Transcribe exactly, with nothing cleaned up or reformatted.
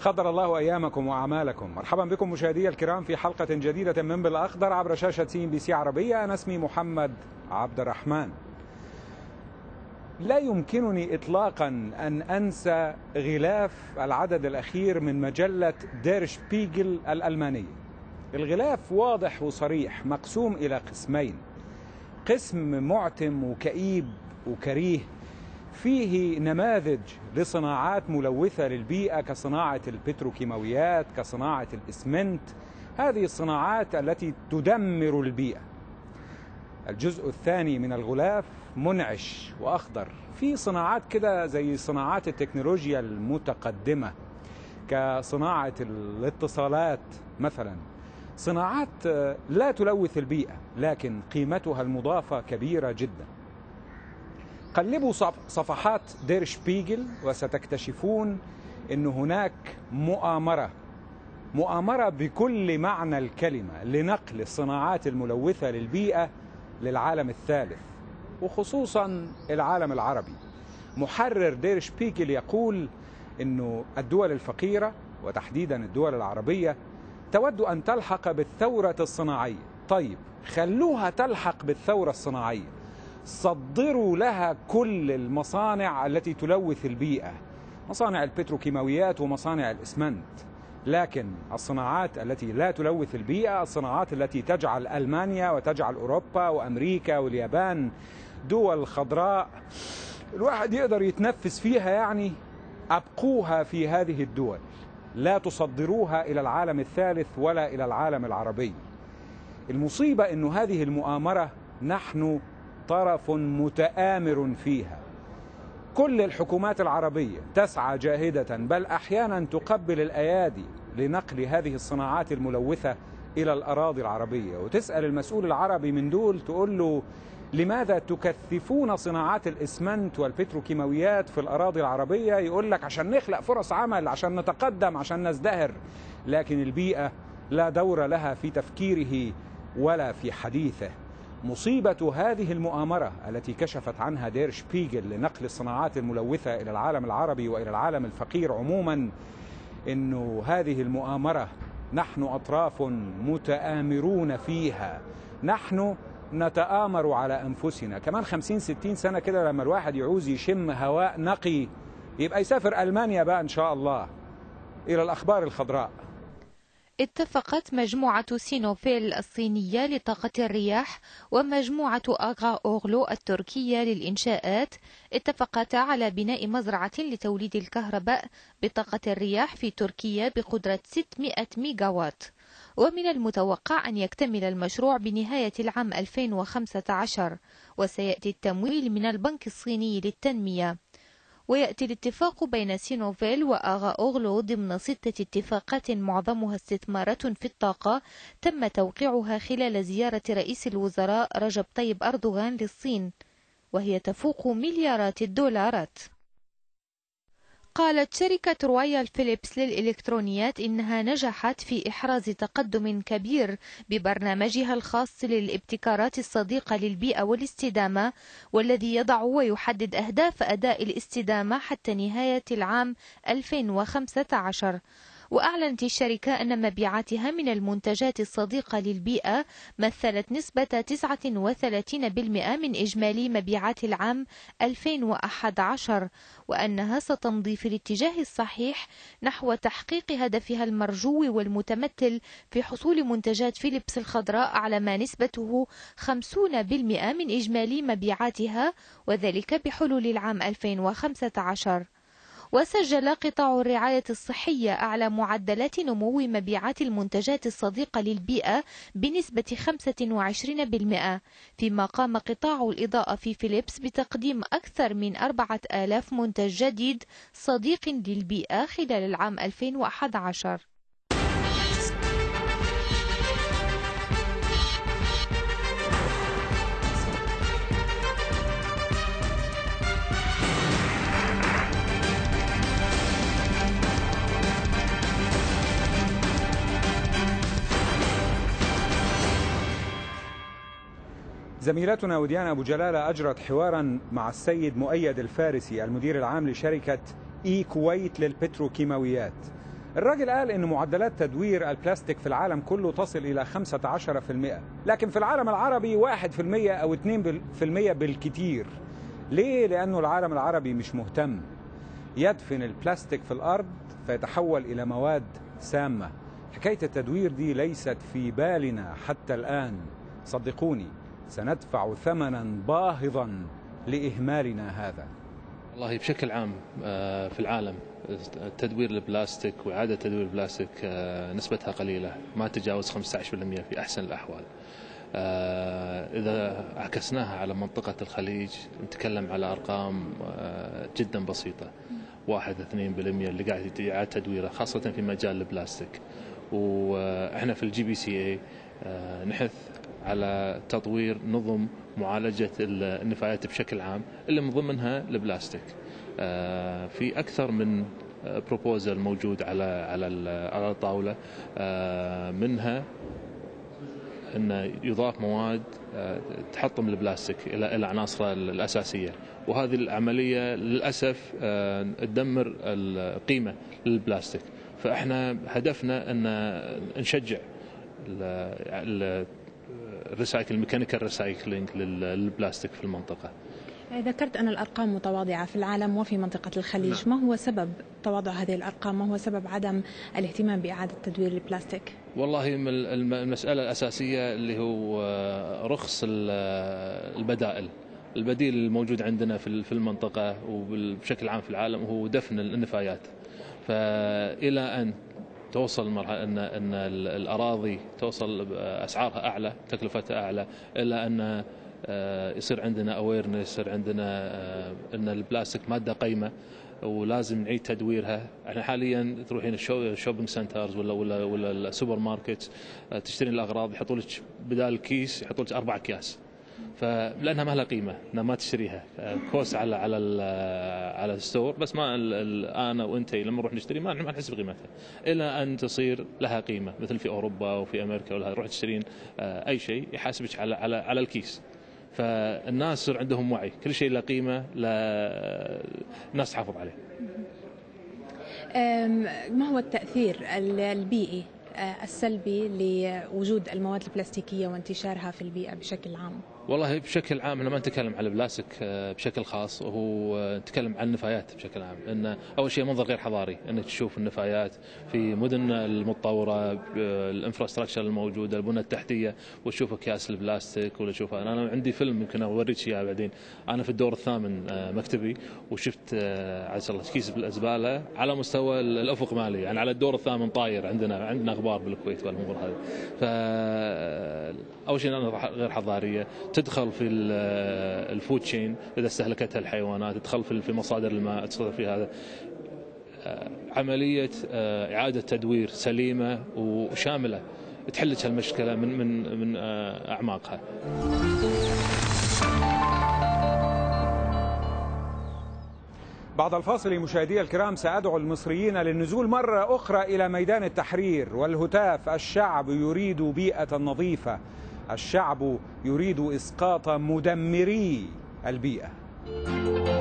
خضر الله أيامكم وأعمالكم. مرحبا بكم مشاهدي الكرام في حلقة جديدة من بالأخضر عبر شاشة سي إن بي سي عربية. أنا اسمي محمد عبد الرحمن. لا يمكنني إطلاقا أن أنسى غلاف العدد الأخير من مجلة دير شبيغل الألمانية. الغلاف واضح وصريح، مقسوم إلى قسمين، قسم معتم وكئيب وكريه، فيه نماذج لصناعات ملوثة للبيئة كصناعة البتروكيماويات، كصناعة الإسمنت، هذه الصناعات التي تدمر البيئة. الجزء الثاني من الغلاف منعش وأخضر، فيه صناعات كده زي صناعات التكنولوجيا المتقدمة، كصناعة الاتصالات مثلا، صناعات لا تلوث البيئة لكن قيمتها المضافة كبيرة جدا. قلبوا صفحات دير شبيغل وستكتشفون أن هناك مؤامرة، مؤامرة بكل معنى الكلمة لنقل الصناعات الملوثة للبيئة للعالم الثالث وخصوصا العالم العربي. محرر دير شبيغل يقول أن الدول الفقيرة وتحديدا الدول العربية تود أن تلحق بالثورة الصناعية. طيب خلوها تلحق بالثورة الصناعية، صدروا لها كل المصانع التي تلوث البيئة، مصانع البتروكيماويات ومصانع الإسمنت، لكن الصناعات التي لا تلوث البيئة، الصناعات التي تجعل ألمانيا وتجعل أوروبا وأمريكا واليابان دول خضراء الواحد يقدر يتنفس فيها، يعني أبقوها في هذه الدول، لا تصدروها إلى العالم الثالث ولا إلى العالم العربي. المصيبة أن هذه المؤامرة نحن طرف متآمر فيها. كل الحكومات العربية تسعى جاهدة، بل أحيانا تقبل الأيادي لنقل هذه الصناعات الملوثة إلى الأراضي العربية، وتسأل المسؤول العربي من دول تقول له لماذا تكثفون صناعات الإسمنت والبتروكيماويات في الأراضي العربية؟ يقول لك عشان نخلق فرص عمل، عشان نتقدم، عشان نزدهر، لكن البيئة لا دور لها في تفكيره ولا في حديثه. مصيبة هذه المؤامرة التي كشفت عنها دير شبيغل لنقل الصناعات الملوثة إلى العالم العربي وإلى العالم الفقير عموما، إنه هذه المؤامرة نحن أطراف متآمرون فيها، نحن نتآمر على أنفسنا. كمان خمسين ستين سنة كده لما الواحد يعوز يشم هواء نقي يبقى يسافر ألمانيا بقى إن شاء الله. إلى الأخبار الخضراء. اتفقت مجموعة سينوفيل الصينية لطاقة الرياح ومجموعة أغا أوغلو التركية للإنشاءات، اتفقتا على بناء مزرعة لتوليد الكهرباء بطاقة الرياح في تركيا بقدرة ستمائة ميجاوات، ومن المتوقع أن يكتمل المشروع بنهاية العام ألفين وخمسة عشر، وسيأتي التمويل من البنك الصيني للتنمية. ويأتي الاتفاق بين سينوفيل وأغا أوغلو ضمن ستة اتفاقات معظمها استثمارات في الطاقة تم توقيعها خلال زيارة رئيس الوزراء رجب طيب أردوغان للصين، وهي تفوق مليارات الدولارات. قالت شركة رويال فيليبس للإلكترونيات إنها نجحت في إحراز تقدم كبير ببرنامجها الخاص للابتكارات الصديقة للبيئة والاستدامة، والذي يضع ويحدد أهداف أداء الاستدامة حتى نهاية العام ألفين وخمسة عشر. وأعلنت الشركة أن مبيعاتها من المنتجات الصديقة للبيئة مثلت نسبة تسعة وثلاثين بالمئة من إجمالي مبيعات العام ألفين وأحد عشر، وأنها ستمضي في الاتجاه الصحيح نحو تحقيق هدفها المرجو والمتمثل في حصول منتجات فيليبس الخضراء على ما نسبته خمسين بالمئة من إجمالي مبيعاتها، وذلك بحلول العام ألفين وخمسة عشر. وسجل قطاع الرعاية الصحية أعلى معدلات نمو مبيعات المنتجات الصديقة للبيئة بنسبة خمسة وعشرين بالمئة، فيما قام قطاع الإضاءة في فيليبس بتقديم أكثر من أربعة آلاف منتج جديد صديق للبيئة خلال العام ألفين وأحد عشر. زميلتنا وديانا ابو جلالة اجرت حوارا مع السيد مؤيد الفارسي المدير العام لشركة اي كويت للبتروكيماويات. الراجل قال إن معدلات تدوير البلاستيك في العالم كله تصل إلى خمسة عشر بالمئة، لكن في العالم العربي واحد بالمئة أو اثنين بالمئة بالكتير. ليه؟ لأنه العالم العربي مش مهتم، يدفن البلاستيك في الأرض فيتحول إلى مواد سامة. حكاية التدوير دي ليست في بالنا حتى الآن، صدقوني سندفع ثمنا باهظا لإهمالنا هذا. والله بشكل عام في العالم تدوير البلاستيك وإعادة تدوير البلاستيك نسبتها قليلة، ما تتجاوز خمسة عشر بالمئة في أحسن الأحوال. إذا عكسناها على منطقة الخليج نتكلم على أرقام جدا بسيطة، واحد اثنين بالمئة اللي قاعد إعادة تدويره خاصة في مجال البلاستيك. وإحنا في الجي بي سي اي نحث على تطوير نظم معالجة النفايات بشكل عام اللي من ضمنها البلاستيك. في أكثر من بروبوزل موجود على على على الطاولة، منها أن يضاف مواد تحطم البلاستيك إلى عناصره الأساسية، وهذه العملية للأسف تدمر القيمة للبلاستيك. فإحنا هدفنا أن نشجع الريسايكل الميكانيكال ريسايكلينج للبلاستيك في المنطقة. ذكرت أن الأرقام متواضعة في العالم وفي منطقة الخليج، ما هو سبب تواضع هذه الأرقام؟ ما هو سبب عدم الاهتمام بإعادة تدوير البلاستيك؟ والله المسألة الأساسية اللي هو رخص البدائل. البديل الموجود عندنا في المنطقة وبشكل عام في العالم هو دفن النفايات، فإلى أن توصل مرحلة أن أن الأراضي توصل أسعارها أعلى، تكلفتها أعلى، إلا أن يصير عندنا أويرنس، يصير عندنا أن البلاستيك مادة قيمة ولازم نعيد تدويرها. احنا حاليا تروحين الشوبينج سنترز ولا ولا ولا السوبر ماركت تشترين الأغراض، يحطوا لك بدال الكيس يحطوا لك أربع أكياس، فلأنها ما لها قيمة، أنا ما تشتريها كوس على على على الستور، بس ما أنا وأنت لما نروح نشتري ما نحس بقيمتها إلى أن تصير لها قيمة، مثل في أوروبا وفي أمريكا ولا تروح تشترين أي شيء يحاسبك على على على الكيس. فالناس صار عندهم وعي، كل شيء له قيمة، الناس تحافظ عليه. ما هو التأثير البيئي السلبي لوجود المواد البلاستيكية وانتشارها في البيئة بشكل عام؟ والله بشكل عام احنا ما نتكلم على البلاستيك بشكل خاص، هو نتكلم عن النفايات بشكل عام. ان اول شيء منظر غير حضاري انك تشوف النفايات في مدننا المتطوره، الانفراستراكشر الموجوده، البنى التحتيه، وتشوف اكياس البلاستيك ولا تشوفها. انا عندي فيلم يمكن اوريك اياه بعدين. انا في الدور الثامن مكتبي وشفت عسى الله كيس بالزباله على مستوى الافق مالي، يعني على الدور الثامن طاير. عندنا عندنا اخبار بالكويت والامور هذه. فاول شيء انا غير حضاريه، تدخل في الفود تشين اذا استهلكتها الحيوانات، تدخل في مصادر الماء، تدخل في هذا. عمليه اعاده تدوير سليمه وشامله تحلك هالمشكله من من من اعماقها. بعد الفاصل مشاهدي الكرام سأدعو المصريين للنزول مره اخرى الى ميدان التحرير والهتاف: الشعب يريد بيئه نظيفه، الشعب يريد إسقاط مدمري البيئة.